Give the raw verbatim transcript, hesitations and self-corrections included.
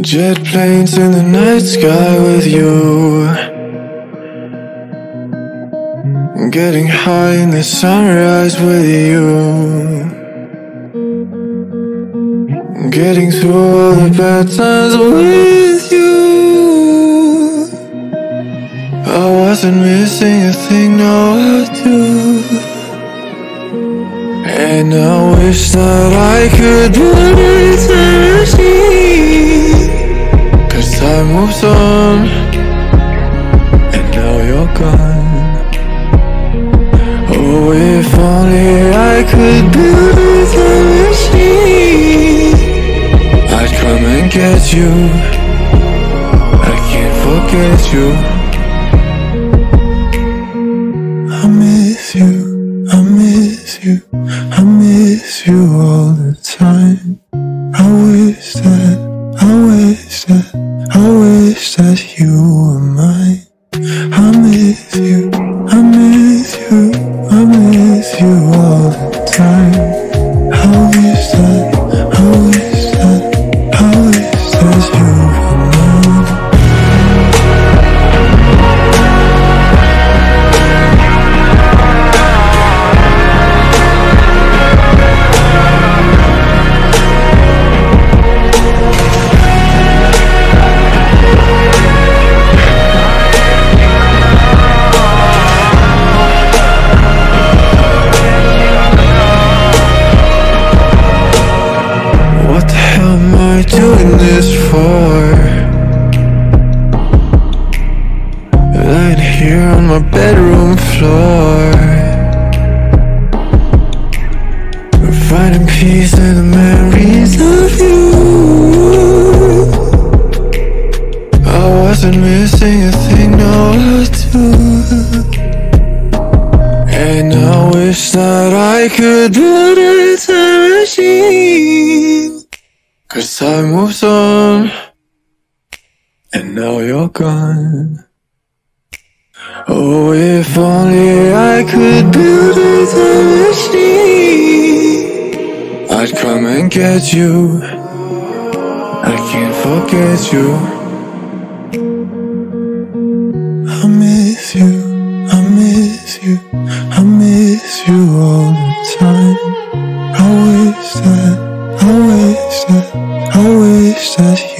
Jet planes in the night sky with you, getting high in the sunrise with you, getting through all the bad times with you. I wasn't missing a thing, now I do. And I wish that I could believe it. Time moves on, and now you're gone. Oh, if only I could build a machine, I'd come and get you. I can't forget you. I miss you, I miss you, I miss you all the time. I wish that, I wish that, I wish that you were mine. I miss you, I miss you, I miss you all the time. I wish that, I wish that, I wish that you were mine. Doing this for lying here on my bedroom floor, finding peace in the memories of you. I wasn't missing a thing, no I do. And I wish that I could build a time machine, 'cause time moves on, and now you're gone. Oh, if only I could build a time machine, I'd come and get you. I can't forget you. I miss you, I miss you, I miss you all the time. I wish that, I wish that, I wish that